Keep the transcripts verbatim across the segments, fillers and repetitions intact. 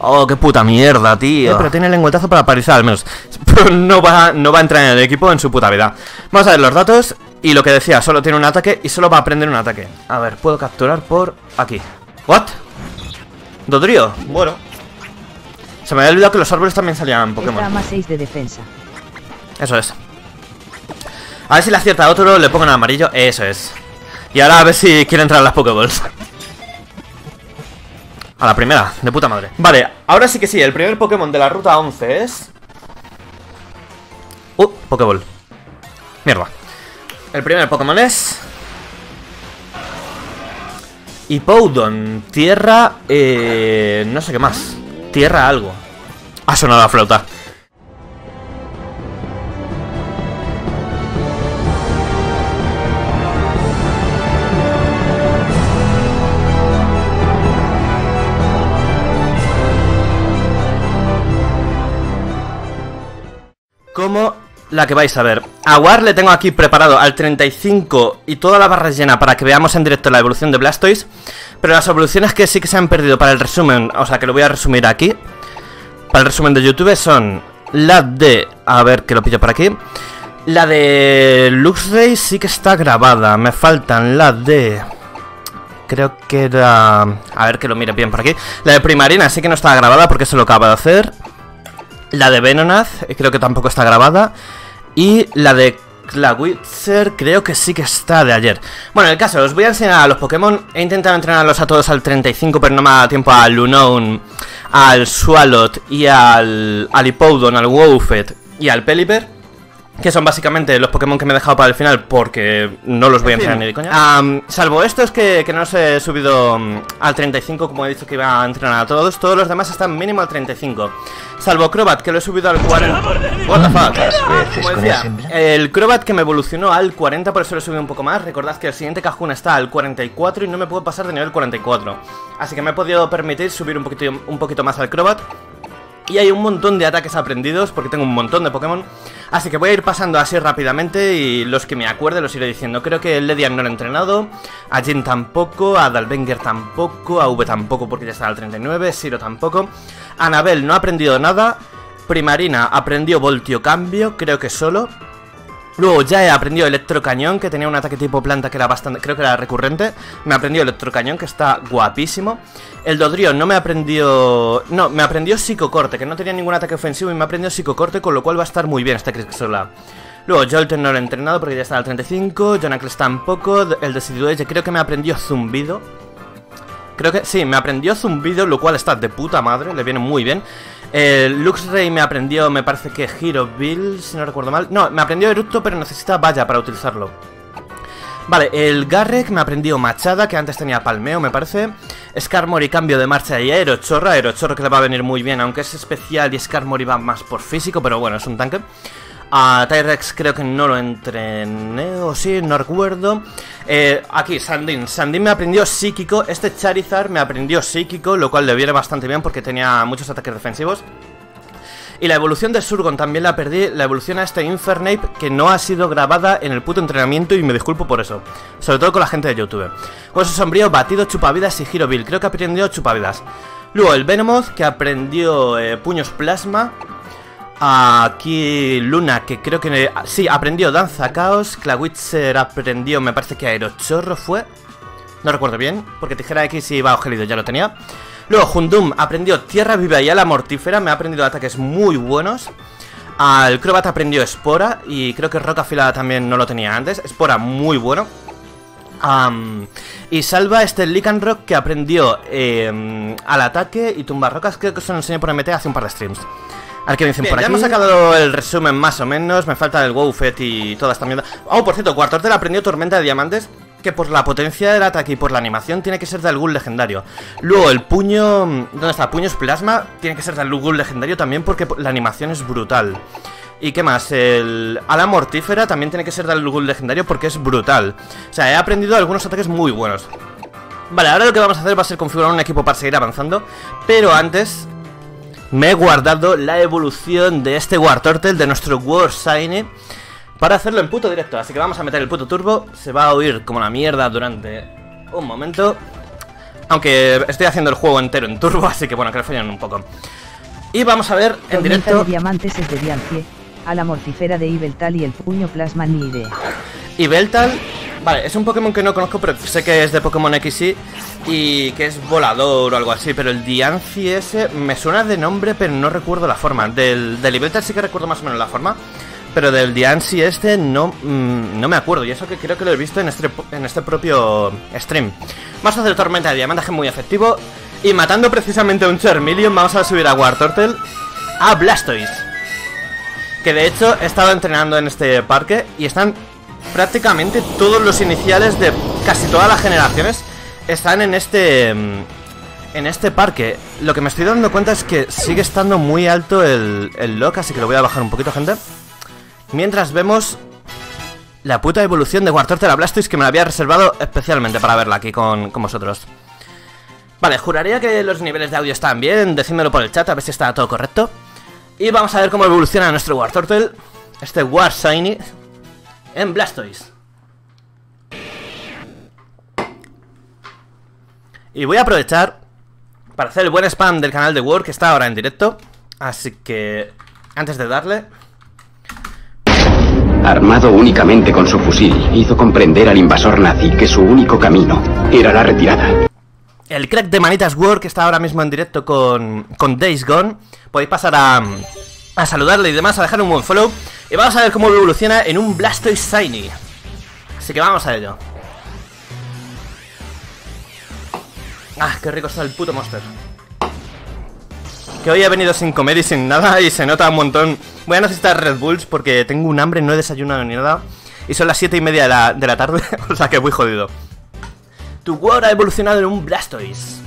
Oh, qué puta mierda, tío. Pero tiene el lengüetazo para paralizar, al menos. no, va, no va a entrar en el equipo en su puta vida. Vamos a ver los datos. Y lo que decía, solo tiene un ataque y solo va a aprender un ataque. A ver, puedo capturar por aquí. ¿What? Dodrio. Bueno. Se me había olvidado que los árboles también salían Pokémon. seis de defensa. Eso es. A ver si le acierta a otro, le pongan amarillo. Eso es. Y ahora a ver si quiere entrar a las Pokéballs. A la primera, de puta madre. Vale, ahora sí que sí, el primer Pokémon de la ruta once es... Uh, Pokéball. Mierda. El primer Pokémon es... Hippowdon, tierra... Eh, no sé qué más. Tierra algo. Ha sonado la flauta. Como la que vais a ver. A War le tengo aquí preparado al treinta y cinco y toda la barra llena para que veamos en directo la evolución de Blastoise. Pero las evoluciones que sí que se han perdido para el resumen, o sea que lo voy a resumir aquí, para el resumen de YouTube, son la de... A ver que lo pillo por aquí. La de Luxray sí que está grabada. Me faltan la de... Creo que era... A ver que lo mire bien por aquí. La de Primarina sí que no está grabada porque se lo acaba de hacer. La de Venonath creo que tampoco está grabada. Y la de Clawitzer creo que sí que está de ayer. Bueno, en el caso, os voy a enseñar a los Pokémon. He intentado entrenarlos a todos al treinta y cinco, pero no me ha dado tiempo al Unown, al Swalot y al, al Hippowdon, al Wobbuffet y al Pelipper, que son básicamente los Pokémon que me he dejado para el final porque no los voy a entrenar ni de coña. Um, salvo estos que, que no los he subido al treinta y cinco, como he dicho que iba a entrenar a todos. Todos los demás están mínimo al treinta y cinco. Salvo Crobat, que lo he subido al cuarenta. What the fuck. Como decía, el Crobat que me evolucionó al cuarenta, por eso lo he subido un poco más. Recordad que el siguiente cajón está al cuarenta y cuatro y no me puedo pasar de nivel cuarenta y cuatro. Así que me he podido permitir subir un poquito, un poquito más al Crobat. Y hay un montón de ataques aprendidos porque tengo un montón de Pokémon. Así que voy a ir pasando así rápidamente y los que me acuerde los iré diciendo. Creo que Ledian no lo he entrenado, a Jin tampoco, a Dalvenger tampoco, a V tampoco porque ya está al treinta y nueve, Siro tampoco. Anabel no ha aprendido nada, Primarina aprendió Voltio Cambio, creo que solo. Luego ya he aprendido Electrocañón, que tenía un ataque tipo planta que era bastante, creo que era recurrente. Me aprendió Electrocañón, que está guapísimo. El Dodrio no me aprendió... No, me aprendió Psicocorte, que no tenía ningún ataque ofensivo y me aprendió Psicocorte, con lo cual va a estar muy bien esta Crixola. Luego Jolteon no lo he entrenado porque ya está al treinta y cinco, Jonakles tampoco, el Decidueye creo que me aprendió Zumbido. Creo que sí, me aprendió Zumbido, lo cual está de puta madre, le viene muy bien. Eh, Luxray me aprendió, me parece que Giroville, si no recuerdo mal. No, me aprendió Eructo, pero necesita valla para utilizarlo. Vale, el Garrek me aprendió Machada, que antes tenía Palmeo, me parece. Skarmory, cambio de marcha y Aerochorro. Aerochorro que le va a venir muy bien, aunque es especial y Skarmory va más por físico, pero bueno, es un tanque. A uh, Tyrex creo que no lo entrené, o sí, no recuerdo. eh, Aquí, Sandin Sandin me aprendió Psíquico. Este Charizard me aprendió Psíquico, lo cual le viene bastante bien porque tenía muchos ataques defensivos. Y la evolución de Surgon también la perdí. La evolución a este Infernape, que no ha sido grabada en el puto entrenamiento y me disculpo por eso, sobre todo con la gente de YouTube. Hueso Sombrío, Batido, Chupa Vidas y Giroville. Creo que aprendió Chupa Vidas. Luego el Venomoth, que aprendió eh, Puños Plasma. Aquí Luna, que creo que... Sí, aprendió Danza Caos. Clawitzer aprendió, me parece que Aerochorro fue. No recuerdo bien, porque Tijera X y Bajo Gélido ya lo tenía. Luego Houndoom aprendió Tierra Viva y Ala Mortífera. Me ha aprendido ataques muy buenos. Al Crobat aprendió Espora. Y creo que Roca Afilada también no lo tenía antes. Espora muy bueno. Um, y salva este Lycanroc, que aprendió eh, al ataque y tumbar rocas. Creo que se lo enseñé por M T hace un par de streams. Al que me dicen bien, por aquí. Ya hemos sacado el resumen más o menos. Me falta el Wobbuffet y toda esta mierda. Oh, por cierto, Wartortle aprendió Tormenta de Diamantes, que por la potencia del ataque y por la animación tiene que ser de algún legendario. Luego el puño... ¿Dónde está? Puños Plasma tiene que ser de algún legendario también porque la animación es brutal. ¿Y qué más? El Ala Mortífera también tiene que ser de algún legendario porque es brutal. O sea, he aprendido algunos ataques muy buenos. Vale, ahora lo que vamos a hacer va a ser configurar un equipo para seguir avanzando. Pero antes... me he guardado la evolución de este Wartortle, de nuestro War Shiny, para hacerlo en puto directo. Así que vamos a meter el puto turbo. Se va a oír como la mierda durante un momento. Aunque estoy haciendo el juego entero en turbo, así que bueno, que le fallan un poco. Y vamos a ver en directo... La de diamantes es de Diancie, Ala Mortífera de Yveltal y el puño plasma ni idea. Yveltal, vale, es un Pokémon que no conozco, pero sé que es de Pokémon equis i y que es volador o algo así, pero el Diancie ese me suena de nombre, pero no recuerdo la forma. Del, del Yveltal sí que recuerdo más o menos la forma, pero del Diancie este no, mmm, no me acuerdo, y eso que creo que lo he visto en este, en este propio stream. Vamos a hacer tormenta de diamantes, que es muy efectivo, y matando precisamente a un Charmeleon vamos a subir a Wartortle, a Blastoise, que de hecho he estado entrenando en este parque y están prácticamente todos los iniciales de casi todas las generaciones están en este, en este parque. Lo que me estoy dando cuenta es que sigue estando muy alto el, el lock, así que lo voy a bajar un poquito, gente. Mientras vemos la puta evolución de Wartortle a Blastoise, que me la había reservado especialmente para verla aquí con, con vosotros. Vale, juraría que los niveles de audio están bien, decídmelo por el chat a ver si está todo correcto. Y vamos a ver cómo evoluciona nuestro Wartortle, este War Shiny, en Blastoise. Y voy a aprovechar para hacer el buen spam del canal de Word, que está ahora en directo. Así que antes de darle... Armado únicamente con su fusil, hizo comprender al invasor nazi que su único camino era la retirada. El crack de Manitas Word, que está ahora mismo en directo con, con Days Gone. Podéis pasar a... a saludarle y demás, a dejar un buen follow. Y vamos a ver cómo evoluciona en un Blastoise Shiny. Así que vamos a ello. Ah, qué rico está el puto Monster. Que hoy he venido sin comer y sin nada, y se nota un montón. Voy a necesitar Red Bulls porque tengo un hambre, no he desayunado ni nada. Y son las siete y media de la, de la tarde, o sea que voy jodido. Tu Word ha evolucionado en un Blastoise.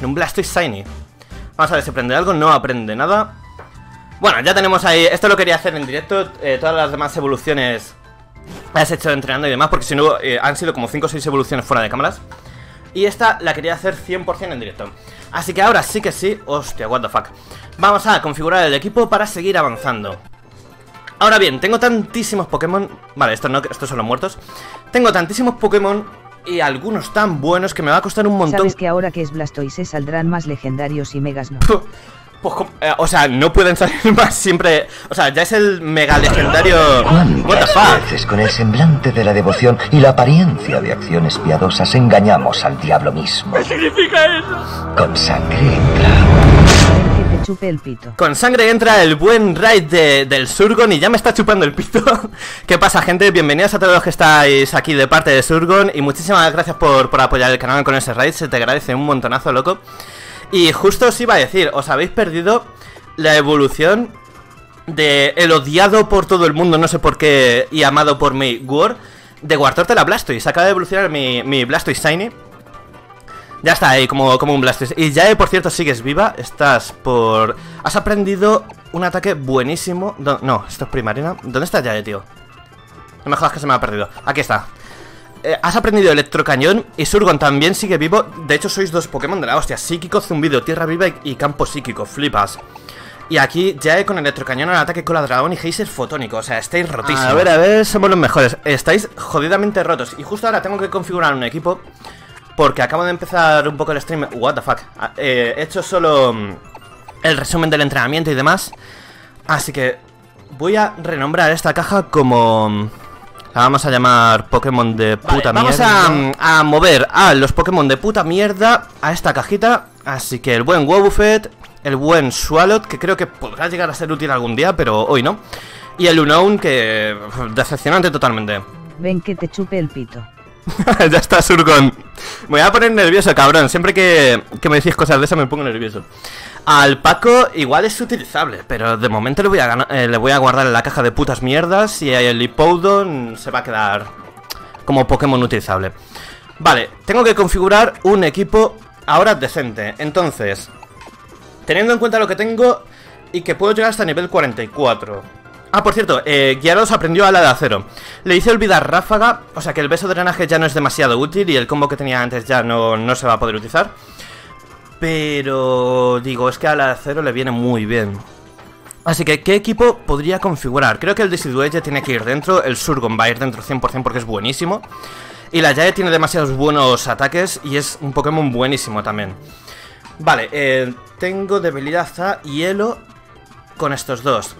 En un Blastoise Shiny. Vamos a ver si aprende algo, no aprende nada. Bueno, ya tenemos ahí, esto lo quería hacer en directo, eh, todas las demás evoluciones las he hecho entrenando y demás, porque si no eh, han sido como cinco o seis evoluciones fuera de cámaras. Y esta la quería hacer cien por cien en directo. Así que ahora sí que sí, hostia, what the fuck. Vamos a configurar el equipo para seguir avanzando. Ahora bien, tengo tantísimos Pokémon, vale, estos no, estos son los muertos. Tengo tantísimos Pokémon y algunos tan buenos que me va a costar un montón. Sabes que ahora que es Blastoise saldrán más legendarios y megas, ¿no? O sea, no pueden salir más, siempre... O sea, ya es el mega legendario... ¿Cuántas veces con el semblante de la devoción y la apariencia de acciones piadosas engañamos al diablo mismo? ¿Qué significa eso? Con sangre entra... Que te chupe el pito. Con sangre entra el buen raid de, del Surgon y ya me está chupando el pito. ¿Qué pasa, gente? Bienvenidos a todos los que estáis aquí de parte de Surgon y muchísimas gracias por, por apoyar el canal con ese raid. Se te agradece un montonazo, loco. Y justo os iba a decir, os habéis perdido la evolución de el odiado por todo el mundo, no sé por qué, y amado por mi War, de Wartortle a Blastoise. Acaba de evolucionar mi, mi Blastoise Shiny. Ya está ahí, como, como un Blastoise. Y ya, por cierto, sigues viva, estás por... Has aprendido un ataque buenísimo. No, no, esto es Primarina. ¿Dónde está Yae, tío? No me jodas que se me ha perdido. Aquí está. Eh, has aprendido Electrocañón y Surgon también sigue vivo. De hecho sois dos Pokémon de la hostia. Psíquico, Zumbido, Tierra Viva y, y Campo Psíquico. Flipas. Y aquí Jae con Electrocañón al ataque, Cola Dragón y Geyser Fotónico. O sea, estáis rotísimos. A ver, a ver, somos los mejores. Estáis jodidamente rotos. Y justo ahora tengo que configurar un equipo porque acabo de empezar un poco el stream. What the fuck. eh, He hecho solo el resumen del entrenamiento y demás. Así que voy a renombrar esta caja como... La vamos a llamar Pokémon de puta vale, mierda. Vamos a, a mover a los Pokémon de puta mierda a esta cajita. Así que el buen Wobbuffet, el buen Swalot, que creo que podrá llegar a ser útil algún día, pero hoy no. Y el Unown, que... decepcionante totalmente. Ven que te chupe el pito. Ya está, Surgon. Me voy a poner nervioso, cabrón. Siempre que, que me decís cosas de esas me pongo nervioso. Al Paco igual es utilizable, pero de momento le voy a, eh, le voy a guardar en la caja de putas mierdas. Y el Hippowdon se va a quedar como Pokémon utilizable. Vale, tengo que configurar un equipo ahora decente. Entonces, teniendo en cuenta lo que tengo y que puedo llegar hasta nivel cuarenta y cuatro. Ah, por cierto, eh, Gyarados aprendió ala de acero. Le hice olvidar ráfaga, o sea que el beso de drenaje ya no es demasiado útil y el combo que tenía antes ya no, no se va a poder utilizar. Pero digo, es que a la acero le viene muy bien. Así que, ¿qué equipo podría configurar? Creo que el Decidueye tiene que ir dentro. El Surgon va a ir dentro cien por cien porque es buenísimo. Y la Yae tiene demasiados buenos ataques y es un Pokémon buenísimo también. Vale, eh, tengo debilidad a hielo con estos dos.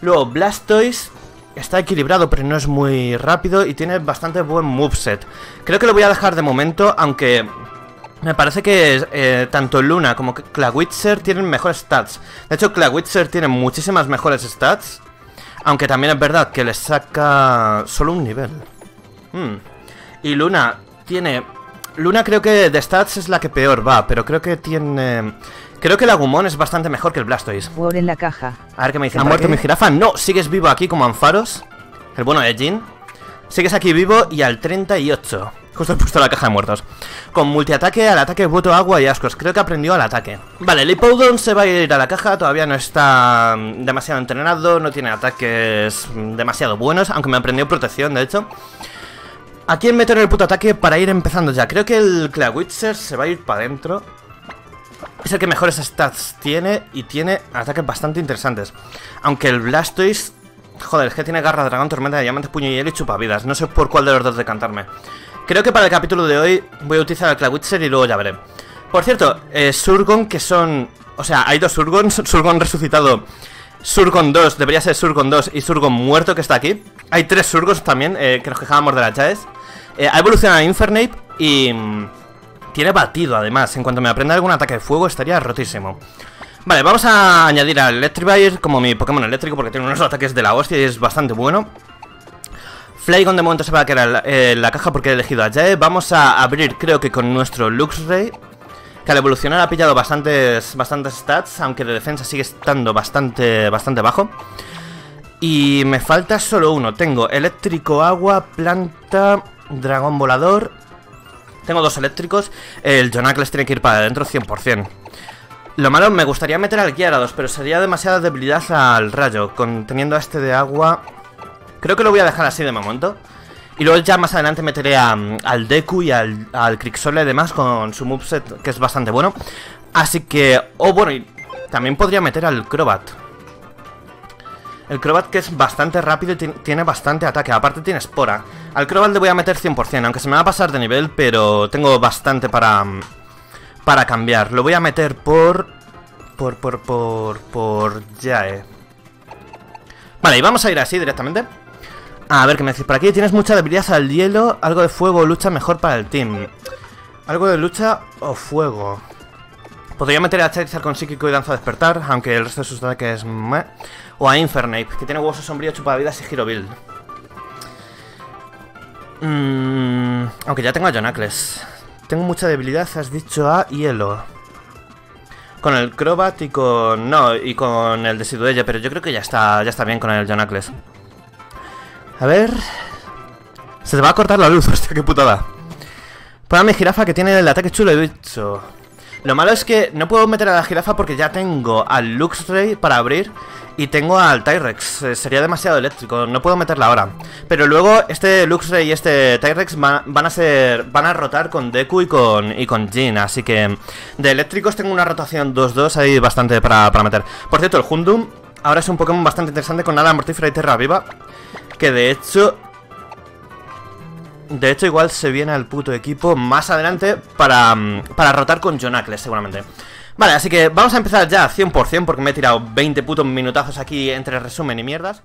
Luego Blastoise está equilibrado pero no es muy rápido y tiene bastante buen moveset. Creo que lo voy a dejar de momento, aunque me parece que eh, tanto Luna como Clawitzer tienen mejores stats. De hecho, Clawitzer tiene muchísimas mejores stats, aunque también es verdad que le saca solo un nivel. Hmm. Y Luna tiene... Luna creo que de stats es la que peor va, pero creo que tiene... Creo que el Agumon es bastante mejor que el Blastoise. Muere en la caja. A ver qué me dice. ¿Ha muerto mi jirafa? No, sigues vivo aquí como Anfaros, el bueno de Jin. Sigues aquí vivo y al treinta y ocho. Justo he puesto la caja de muertos. Con multiataque, al ataque, voto, agua y ascos. Creo que aprendió al ataque. Vale, el Hippowdon se va a ir a la caja. Todavía no está demasiado entrenado. No tiene ataques demasiado buenos. Aunque me aprendió protección, de hecho. ¿A quién meter el puto ataque para ir empezando ya? Creo que el Clawitzer se va a ir para adentro. Es el que mejores stats tiene y tiene ataques bastante interesantes. Aunque el Blastoise... Joder, es que tiene garra, dragón, tormenta de diamante, puño y hielo y chupa vidas. No sé por cuál de los dos decantarme. Creo que para el capítulo de hoy voy a utilizar al Clawitzer y luego ya veré. Por cierto, eh, Surgon que son... O sea, hay dos Surgon, Surgon resucitado, Surgon dos, debería ser Surgon dos y Surgon muerto que está aquí. Hay tres Surgons también, eh, que nos quejábamos de la Chaez. Eh, ha evolucionado a Infernape y... tiene batido además, en cuanto me aprenda algún ataque de fuego estaría rotísimo. Vale, vamos a añadir al Electrivire como mi Pokémon eléctrico porque tiene unos ataques de la hostia y es bastante bueno. Flygon de momento se va a quedar en la, eh, la caja porque he elegido a Yae. Vamos a abrir creo que con nuestro Luxray, que al evolucionar ha pillado bastantes, bastantes stats, aunque de defensa sigue estando bastante, bastante bajo. Y me falta solo uno, tengo eléctrico, agua, planta, dragón volador. Tengo dos eléctricos, el Jonakles tiene que ir para adentro cien por cien. Lo malo, me gustaría meter al Gyarados, pero sería demasiada debilidad al rayo, conteniendo a este de agua. Creo que lo voy a dejar así de momento. Y luego ya más adelante meteré a, al Deku y al, al Crixole y demás con su moveset, que es bastante bueno. Así que, oh bueno, y también podría meter al Crobat. El Crobat que es bastante rápido y tiene bastante ataque, aparte tiene Espora. Al Crobat le voy a meter cien por cien, aunque se me va a pasar de nivel, pero tengo bastante para, para cambiar. Lo voy a meter por... por, por, por, por Yae. Vale, y vamos a ir así directamente. A ver qué me decís por aquí. Tienes mucha debilidad al hielo, algo de fuego o lucha mejor para el team. Algo de lucha o fuego. Podría meter a Charizard con psíquico y danza a despertar, aunque el resto de sus ataques es meh. O a Infernape, que tiene huesos sombríos, chupavidas y giro build. Mm, aunque ya tengo a Jonakles. Tengo mucha debilidad, has dicho, a hielo. Con el Crobat y con... no, y con el Decidueye, pero yo creo que ya está, ya está bien con el Jonakles. A ver... Se te va a cortar la luz, hostia, qué putada. Para mi jirafa que tiene el ataque chulo, he dicho... Lo malo es que no puedo meter a la jirafa porque ya tengo al Luxray para abrir y tengo al Tyrex. Eh, sería demasiado eléctrico, no puedo meterla ahora. Pero luego este Luxray y este Tyrex van, van a ser van a rotar con Deku y con, y con Jin. Así que de eléctricos tengo una rotación dos dos, hay bastante para, para meter. Por cierto, el Houndoom ahora es un Pokémon bastante interesante con Ala Mortífera y Tierra Viva. Que de hecho... De hecho, igual se viene al puto equipo más adelante para, para rotar con Jonakles, seguramente. Vale, así que vamos a empezar ya cien por cien porque me he tirado veinte putos minutazos aquí entre resumen y mierdas.